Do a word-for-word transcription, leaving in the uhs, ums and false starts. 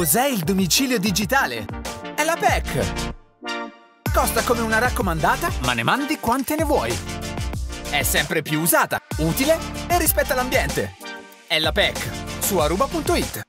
Cos'è il domicilio digitale? È la P E C! Costa come una raccomandata, ma ne mandi quante ne vuoi! È sempre più usata, utile e rispetta l'ambiente! È la P E C, su Aruba punto it!